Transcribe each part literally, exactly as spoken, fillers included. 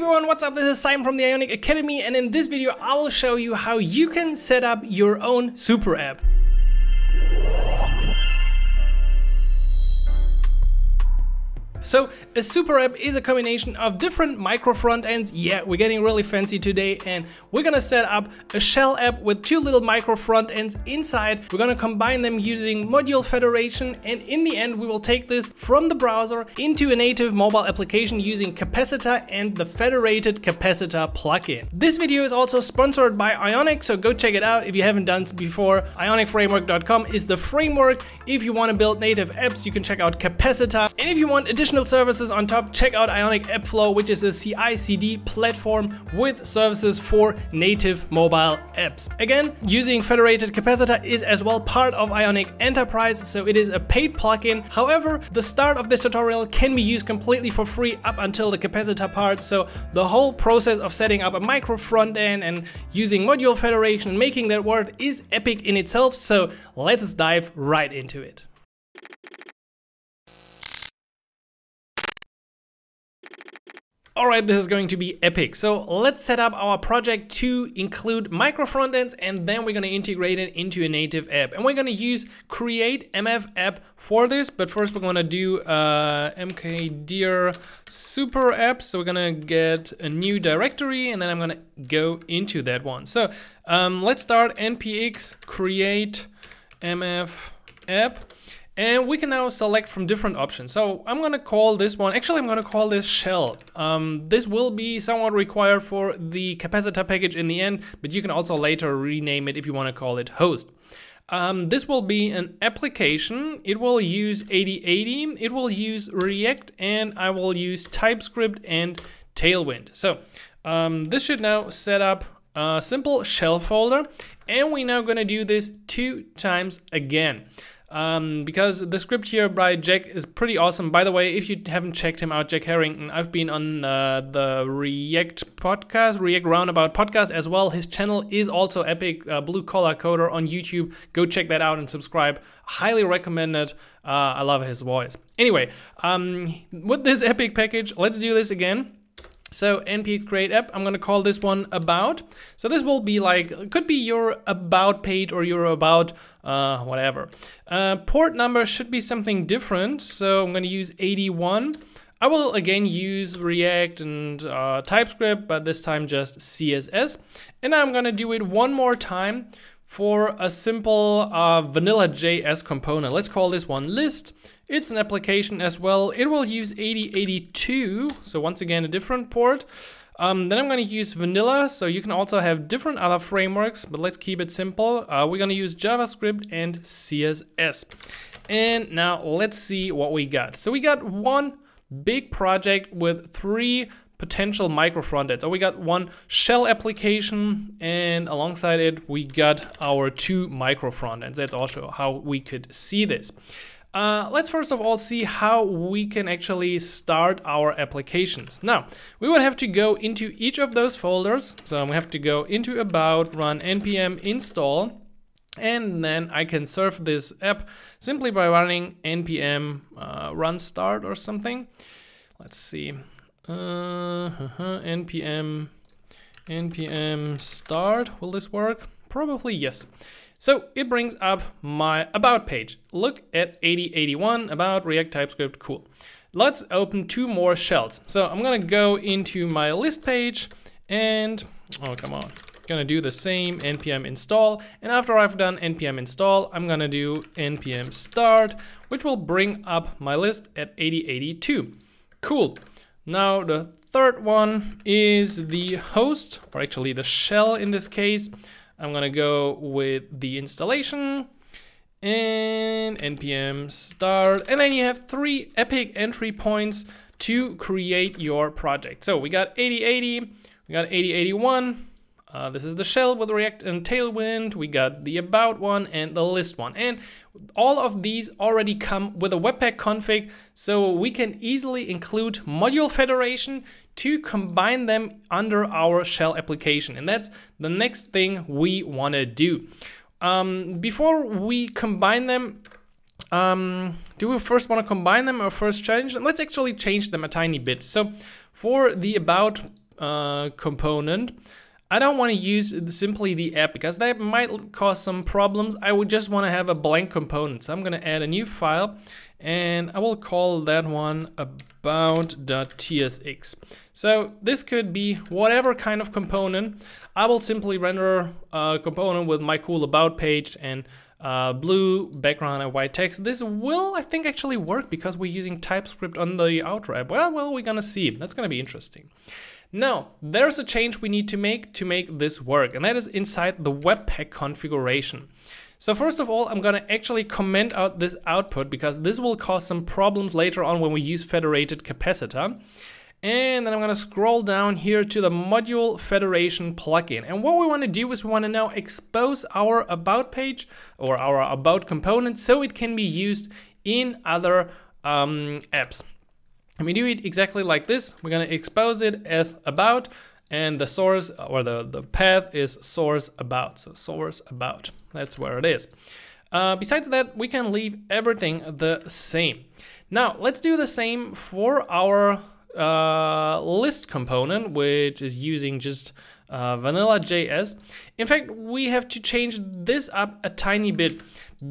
everyone, what's up? This is Simon from the Ionic Academy, and in this video I will show you how you can set up your own super app. So a super app is a combination of different micro front ends. Yeah, we're getting really fancy today, and we're gonna set up a shell app with two little micro front ends inside. We're gonna combine them using module federation, and in the end we will take this from the browser into a native mobile application using Capacitor and the Federated Capacitor plugin. This video is also sponsored by Ionic, so go check it out if you haven't done so before. ionic framework dot com is the framework. If you want to build native apps, you can check out Capacitor, and if you want additional services on top, check out Ionic AppFlow, which is a C I C D platform with services for native mobile apps. Again, using Federated Capacitor is as well part of Ionic Enterprise, so it is a paid plugin. However, the start of this tutorial can be used completely for free up until the Capacitor part, so the whole process of setting up a micro front end and using module federation and making that work is epic in itself, so let's dive right into it. Alright, this is going to be epic. So let's set up our project to include micro frontends, and then we're going to integrate it into a native app. And we're going to use create M F app for this, but first we're going to do uh, mkdir super app. So we're going to get a new directory, and then I'm going to go into that one. So um, let's start npx create M F app. And we can now select from different options. So I'm gonna call this one, actually I'm gonna call this shell. Um, this will be somewhat required for the Capacitor package in the end, but you can also later rename it if you wanna call it host. Um, this will be an application. It will use eighty eighty, it will use React, and I will use TypeScript and Tailwind. So um, this should now set up a simple shell folder. And we're now gonna do this two times again. Um, because the script here by Jack is pretty awesome. By the way, if you haven't checked him out, Jack Harrington, I've been on uh, the React podcast, React Roundabout podcast as well. His channel is also epic, uh, Blue Collar Coder on YouTube. Go check that out and subscribe. Highly recommend it. Uh, I love his voice. Anyway, um, with this epic package, let's do this again. So npx create app, I'm gonna call this one about. So this will be like, could be your about page or your about uh, whatever. Uh, port number should be something different. So I'm gonna use eighty-one. I will again use React and uh, TypeScript, but this time just C S S. And I'm gonna do it one more time for a simple uh, vanilla J S component. Let's call this one list. It's an application as well. It will use eighty eighty-two, so once again a different port. Um, then I'm gonna use vanilla, so you can also have different other frameworks, but let's keep it simple. Uh, we're gonna use JavaScript and C S S. And now let's see what we got. So we got one big project with three potential micro frontends. So we got one shell application, and alongside it we got our two micro frontends. That's also how we could see this. Uh, let's first of all see how we can actually start our applications. Now, we would have to go into each of those folders. So we have to go into about, run npm install, and then I can serve this app simply by running npm uh, run start or something. Let's see, uh, uh-huh, npm, npm start, will this work? Probably yes. So it brings up my about page. Look at eighty eighty-one, about, React, TypeScript, cool. Let's open two more shells. So I'm gonna go into my list page and, oh come on, gonna do the same npm install. And after I've done npm install, I'm gonna do npm start, which will bring up my list at eighty eighty-two. Cool. Now the third one is the host, or actually the shell in this case. I'm gonna go with the installation and npm start, and then you have three epic entry points to create your project. So we got eighty eighty, we got eighty eighty-one, uh, this is the shell with React and Tailwind, we got the about one and the list one. And all of these already come with a Webpack config, so we can easily include module federation to combine them under our shell application. And that's the next thing we want to do. Um, before we combine them, um, do we first want to combine them or first change them? Let's actually change them a tiny bit. So for the about uh, component. I don't want to use simply the app because that might cause some problems. I would just want to have a blank component. So I'm going to add a new file and I will call that one about dot t s x. So this could be whatever kind of component. I will simply render a component with my cool about page and uh, blue background and white text. This will, I think, actually work because we're using TypeScript on the outer app. Well, well, we're going to see. That's going to be interesting. Now, there's a change we need to make to make this work, and that is inside the Webpack configuration. So first of all, I'm going to actually comment out this output because this will cause some problems later on when we use Federated Capacitor. And then I'm going to scroll down here to the Module Federation plugin. And what we want to do is we want to now expose our About page or our About component so it can be used in other um, apps. And we do it exactly like this. We're going to expose it as about, and the source or the, the path is source about. So source about, that's where it is. Uh, besides that, we can leave everything the same. Now let's do the same for our uh, list component, which is using just uh, vanilla J S. In fact, we have to change this up a tiny bit,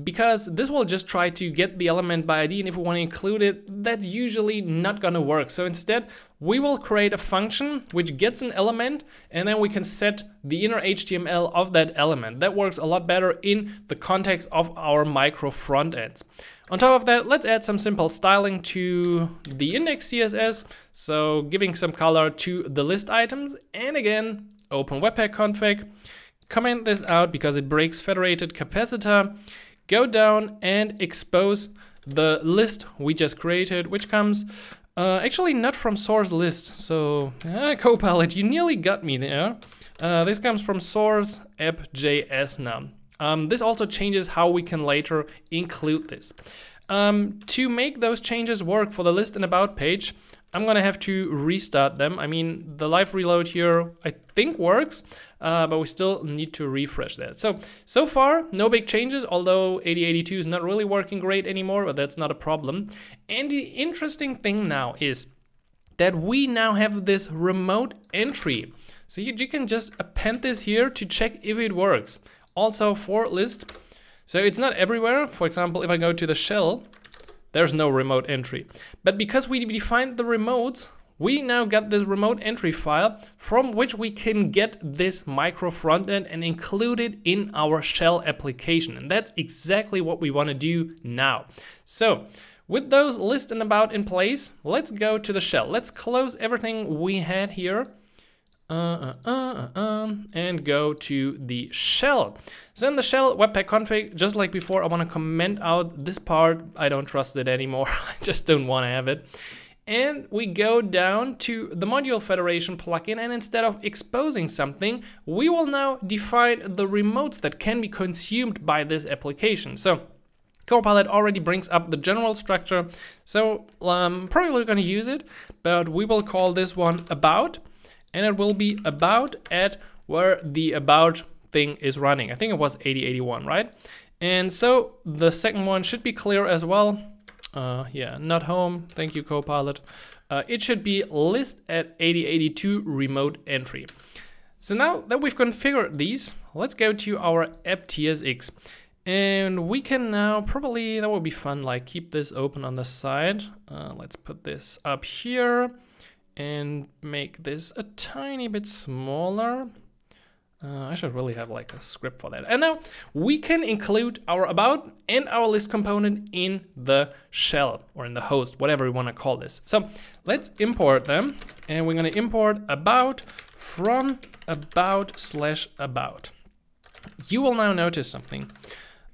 because this will just try to get the element by I D, and if we want to include it, that's usually not going to work. So instead, we will create a function which gets an element, and then we can set the inner H T M L of that element. That works a lot better in the context of our micro frontends. On top of that, let's add some simple styling to the index C S S, so giving some color to the list items, and again, open Webpack config, comment this out because it breaks Federated Capacitor. Go down and expose the list we just created, which comes uh, actually not from source list. So uh, Copilot, you nearly got me there. Uh, this comes from source app.js now. Um, this also changes how we can later include this. Um, to make those changes work for the list and about page, I'm gonna have to restart them. I mean, the live reload here I think works, uh, but we still need to refresh that. So, so far, no big changes, although eighty eighty-two is not really working great anymore, but that's not a problem. And the interesting thing now is that we now have this remote entry. So you, you can just append this here to check if it works. Also for list, so it's not everywhere. For example, if I go to the shell, there's no remote entry. But because we defined the remotes, we now got this remote entry file from which we can get this micro frontend and include it in our shell application. And that's exactly what we want to do now. So with those list and about in place, let's go to the shell. Let's close everything we had here. Uh, uh, uh, uh, uh, and go to the shell. So in the shell Webpack config, just like before, I want to comment out this part. I don't trust it anymore. I just don't want to have it. And we go down to the Module Federation plugin, and instead of exposing something, we will now define the remotes that can be consumed by this application. So Copilot already brings up the general structure. So um, probably going to use it, but we will call this one about. And it will be about at where the about thing is running. I think it was eighty eighty-one, right? And so the second one should be clear as well. Uh, yeah, not home. Thank you, Copilot. Uh, it should be list at eighty eighty-two remote entry. So now that we've configured these, let's go to our app.tsx. And we can now probably, that would be fun, like keep this open on the side. Uh, let's put this up here and make this a tiny bit smaller. Uh, I should really have like a script for that. And now we can include our about and our list component in the shell or in the host, whatever we want to call this. So let's import them, and we're going to import about from about slash about. You will now notice something.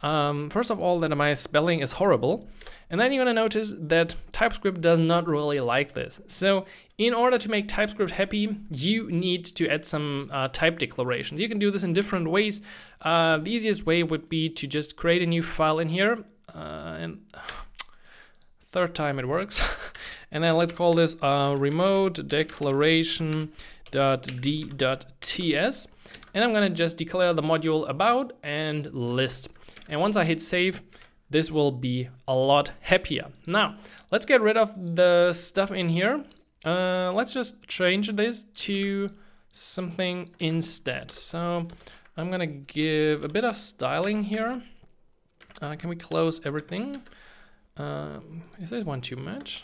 Um, first of all, that my spelling is horrible. And then you're going to notice that TypeScript does not really like this. So in order to make TypeScript happy, you need to add some uh, type declarations. You can do this in different ways. Uh, the easiest way would be to just create a new file in here. Uh, and third time it works. And then let's call this uh, remote declaration.d.ts. And I'm going to just declare the module about and list. And once I hit save, this will be a lot happier. Now, let's get rid of the stuff in here. Uh, let's just change this to something instead. So I'm gonna give a bit of styling here. Uh, can we close everything? Um, is this one too much?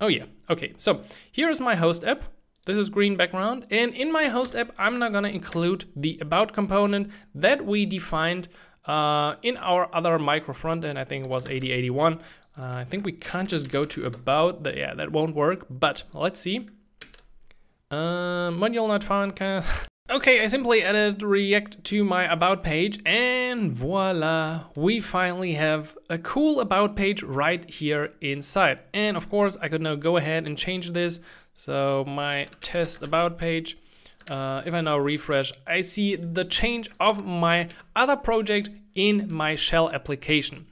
Oh yeah, okay. So here is my host app. This is green background. And in my host app, I'm not gonna include the about component that we defined uh, in our other micro frontend. I think it was eighty eighty-one. Uh, I think we can't just go to about, but yeah, that won't work, but let's see. Uh, module not found. Okay, I simply added React to my about page, and voila, we finally have a cool about page right here inside. And of course, I could now go ahead and change this. So my test about page, uh, if I now refresh, I see the change of my other project in my shell application.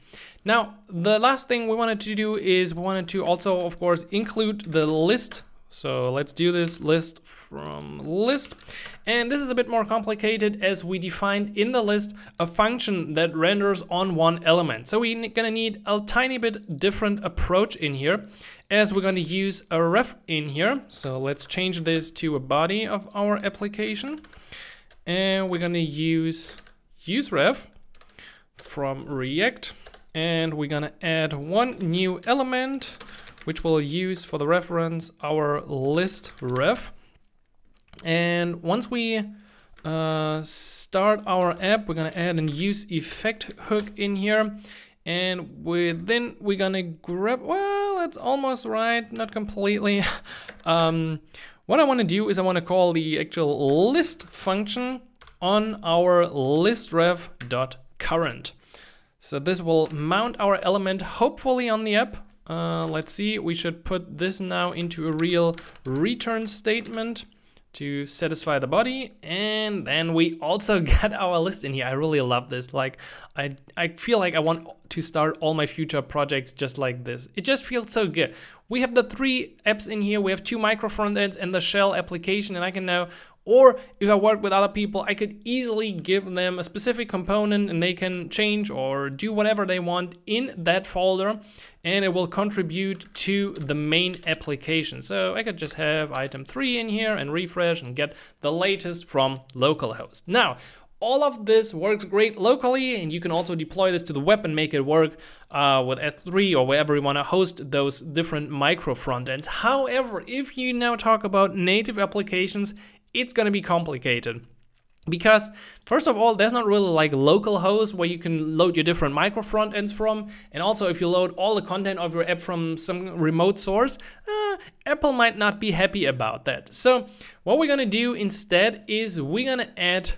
Now, the last thing we wanted to do is we wanted to also, of course, include the list. So let's do this list from list. And this is a bit more complicated as we defined in the list a function that renders on one element. So we're gonna need a tiny bit different approach in here as we're gonna use a ref in here. So let's change this to a body of our application. And we're gonna use use ref from React. And we're gonna add one new element, which we'll use for the reference our list ref. And once we uh, start our app, we're gonna add and use effect hook in here. And we, then we're gonna grab, well, that's almost right, not completely. um, what I wanna do is I wanna call the actual list function on our list ref dot current. So this will mount our element, hopefully on the app. Uh, let's see, we should put this now into a real return statement to satisfy the body. And then we also got our list in here. I really love this. Like, I, I feel like I want to start all my future projects just like this. It just feels so good. We have the three apps in here. We have two micro front ends and the shell application, and I can now, or if I work with other people, I could easily give them a specific component and they can change or do whatever they want in that folder, and it will contribute to the main application. So I could just have item three in here and refresh and get the latest from localhost. Now, all of this works great locally, and you can also deploy this to the web and make it work uh, with S three or wherever you want to host those different micro frontends. However, if you now talk about native applications, it's going to be complicated because, first of all, there's not really like localhost where you can load your different micro frontends from. And also, if you load all the content of your app from some remote source, uh, Apple might not be happy about that. So what we're going to do instead is we're going to add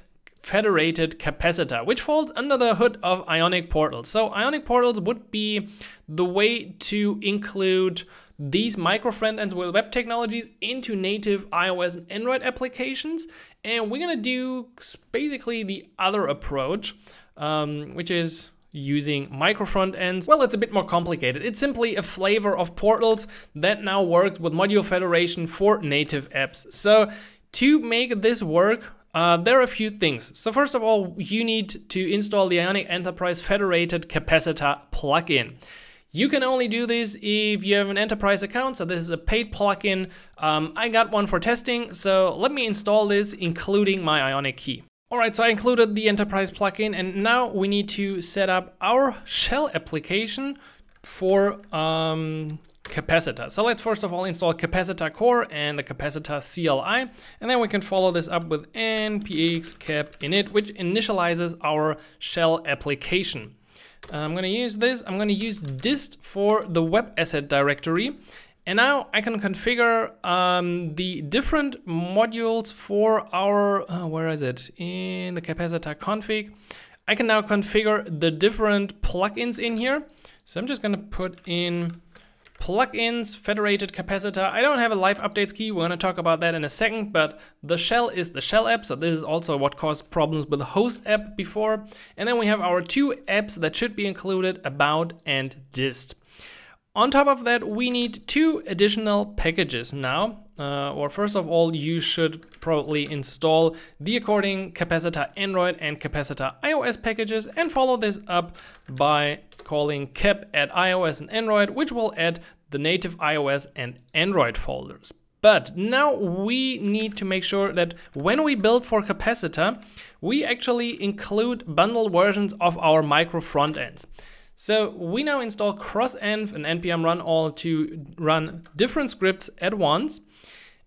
Federated Capacitor, which falls under the hood of Ionic Portals. So Ionic Portals would be the way to include these micro frontends with web technologies into native iOS and Android applications. And we're gonna do basically the other approach, um, which is using micro frontends. Well, it's a bit more complicated. It's simply a flavor of Portals that now works with Module Federation for native apps. So to make this work, Uh, there are a few things. So first of all, you need to install the Ionic Enterprise Federated Capacitor plugin. You can only do this if you have an enterprise account, so this is a paid plugin. Um, I got one for testing, so let me install this, including my Ionic key. All right, so I included the enterprise plugin, and now we need to set up our shell application for um, Capacitor. So let's first of all install Capacitor Core and the Capacitor C L I, and then we can follow this up with npx cap init, which initializes our shell application. I'm gonna use this, I'm gonna use dist for the web asset directory, and now I can configure um, the different modules for our, uh, where is it, in the Capacitor config. I can now configure the different plugins in here. So I'm just gonna put in plugins, Federated Capacitor. I don't have a live updates key. We're going to talk about that in a second, but the shell is the shell app. So this is also what caused problems with the host app before. And then we have our two apps that should be included, about and dist. On top of that, we need two additional packages now, uh, or first of all, you should probably install the according Capacitor Android and Capacitor iOS packages and follow this up by calling cap at iOS and Android, which will add the native iOS and Android folders. But now we need to make sure that when we build for capacitor, we actually include bundle versions of our micro frontends. So we now install crossenv and npm run all to run different scripts at once.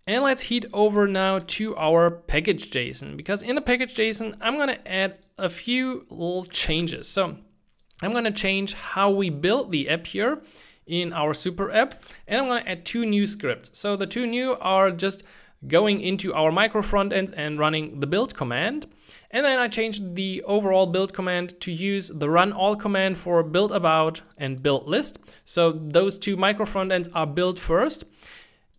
And let's head over now to our package.json, because in the package.json, I'm gonna add a few little changes. So I'm gonna change how we build the app here in our super app, and I'm gonna add two new scripts. So the two new are just going into our micro frontends and running the build command. And then I changed the overall build command to use the run all command for build about and build list. So those two micro frontends are built first.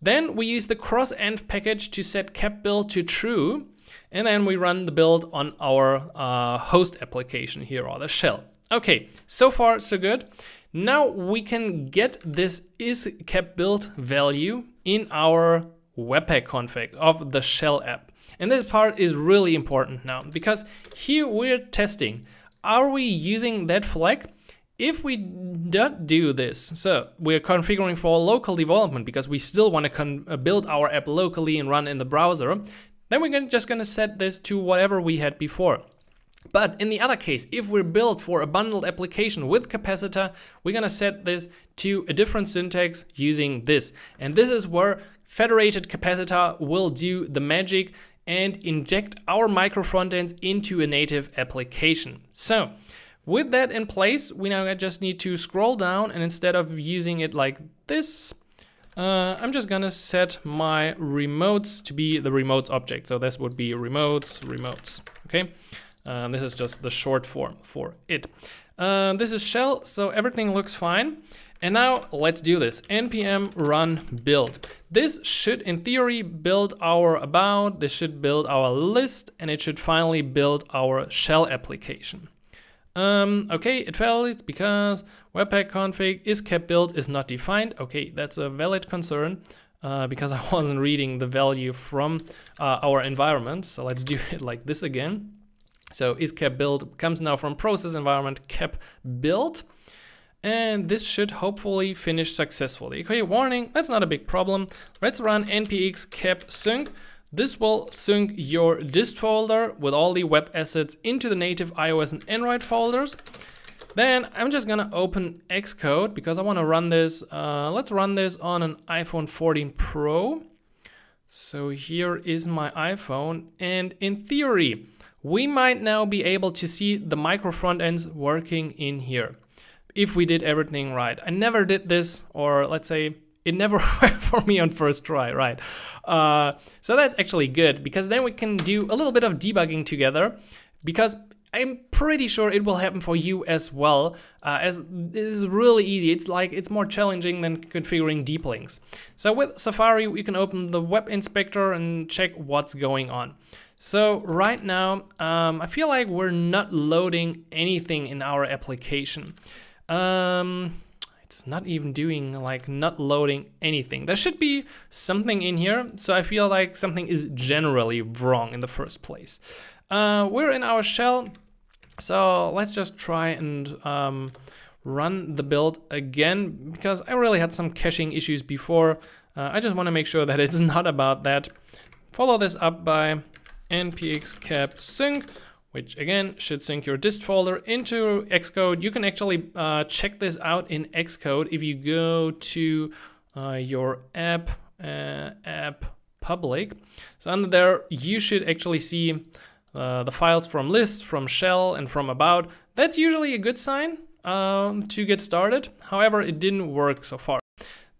Then we use the crossenv package to set cap build to true. And then we run the build on our uh, host application here, or the shell. Okay, so far so good. Now we can get this is cap build value in our Webpack config of the shell app. And this part is really important now, because here we're testing, are we using that flag? If we don't do this, so we're configuring for local development because we still want to build our app locally and run in the browser, then we're just going to set this to whatever we had before. But in the other case, if we're built for a bundled application with capacitor, we're going to set this to a different syntax using this. And this is where Federated Capacitor will do the magic and inject our micro frontends into a native application. So with that in place, we now just need to scroll down, and instead of using it like this, uh, I'm just going to set my remotes to be the remotes object. So this would be remotes, remotes, okay? Um, this is just the short form for it. Uh, this is shell, so everything looks fine. And now let's do this. Npm run build. This should, in theory, build our about, this should build our list, and it should finally build our shell application. Um, okay, it failed because Webpack config is cap build is not defined. Okay, that's a valid concern. Uh, because I wasn't reading the value from uh, our environment. So let's do it like this again. So is cap build comes now from process environment cap build, and this should hopefully finish successfully. Okay, warning, that's not a big problem. Let's run npx cap sync. This will sync your dist folder with all the web assets into the native iOS and Android folders. Then I'm just gonna open Xcode because I wanna run this. Uh, let's run this on an iPhone fourteen Pro. So here is my iPhone, and in theory, we might now be able to see the micro frontends working in here if we did everything right. I never did this, or let's say it never worked for me on first try, right? Uh, so that's actually good, because then we can do a little bit of debugging together, because I'm pretty sure it will happen for you as well, uh, as this is really easy. It's like it's more challenging than configuring deep links. So with Safari, we can open the Web Inspector and check what's going on. So right now, um, I feel like we're not loading anything in our application. Um, it's not even doing like not loading anything. There should be something in here. So I feel like something is generally wrong in the first place. Uh, we're in our shell. So let's just try and um, run the build again, because I really had some caching issues before. Uh, I just want to make sure that it's not about that. Follow this up by npx cap sync, which again should sync your dist folder into Xcode. You can actually uh, check this out in Xcode if you go to uh, your app uh, app public. So under there, you should actually see uh, the files from list, from shell, and from about. That's usually a good sign um, to get started. However, it didn't work so far.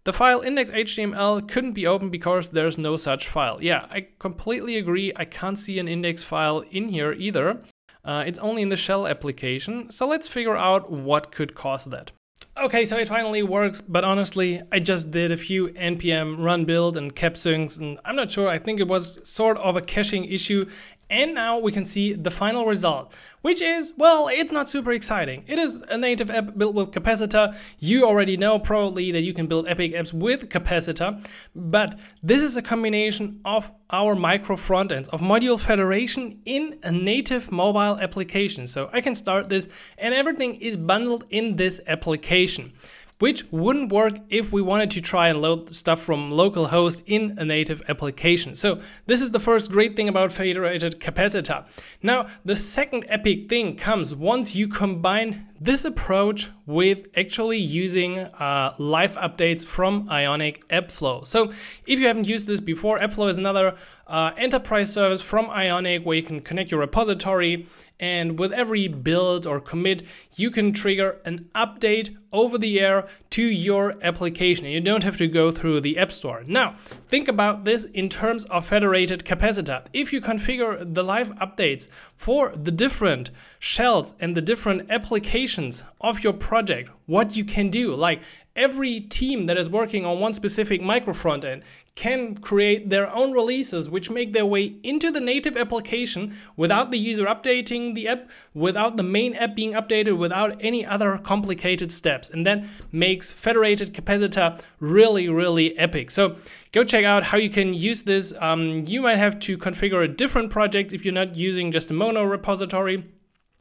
The file index.html couldn't be opened because there's no such file. Yeah, I completely agree. I can't see an index file in here either. Uh, it's only in the shell application. So let's figure out what could cause that. Okay, so it finally works, but honestly, I just did a few npm run build and cap syncs, and I'm not sure, I think it was sort of a caching issue. And now we can see the final result, which is, well, it's not super exciting. It is a native app built with capacitor. You already know probably that you can build epic apps with capacitor, but this is a combination of our micro frontends, of module federation in a native mobile application. So I can start this, and everything is bundled in this application. which wouldn't work if we wanted to try and load stuff from localhost in a native application. So this is the first great thing about Federated Capacitor. Now, the second epic thing comes once you combine this approach with actually using uh, live updates from Ionic AppFlow. So if you haven't used this before, AppFlow is another uh, enterprise service from Ionic where you can connect your repository, and with every build or commit, you can trigger an update over the air to your application. You don't have to go through the App Store. Now, think about this in terms of Federated Capacitor. If you configure the live updates for the different shells and the different applications of your project, what you can do, like every team that is working on one specific micro frontend can create their own releases which make their way into the native application without the user updating the app, without the main app being updated, without any other complicated steps. And that makes Federated Capacitor really, really epic. So go check out how you can use this. Um, you might have to configure a different project if you're not using just a mono repository.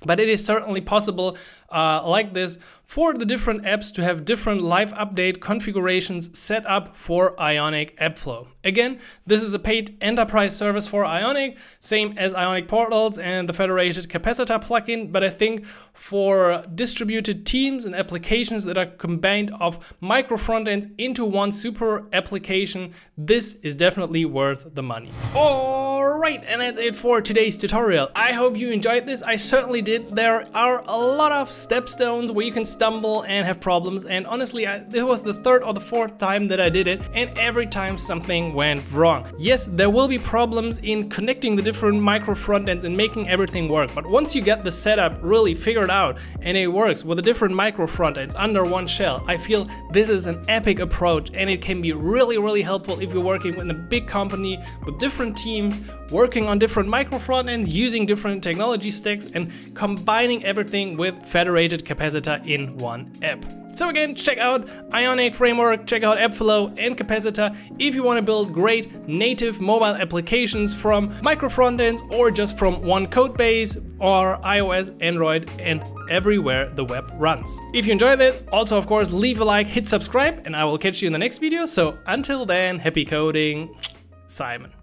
But it is certainly possible uh, like this for the different apps to have different live update configurations set up for Ionic AppFlow. Again, this is a paid enterprise service for Ionic, same as Ionic Portals and the Federated Capacitor plugin, but I think for distributed teams and applications that are combined of micro frontends into one super application, this is definitely worth the money. Alright, and that's it for today's tutorial. I hope you enjoyed this. I certainly did. There are a lot of stepstones where you can stumble and have problems, and honestly I, this was the third or the fourth time that I did it, and every time something went wrong. Yes, there will be problems in connecting the different micro frontends and making everything work, but once you get the setup really figured out and it works with the different micro frontends under one shell, I feel this is an epic approach, and it can be really, really helpful if you're working with a big company with different teams, working on different micro frontends, using different technology stacks, and combining everything with Federated Capacitor in one app. So again, check out Ionic Framework, check out AppFlow and Capacitor if you want to build great native mobile applications from micro frontends or just from one code base or iOS, Android, and everywhere the web runs. If you enjoyed it, also of course leave a like, hit subscribe, and I will catch you in the next video. So until then, happy coding, Simon.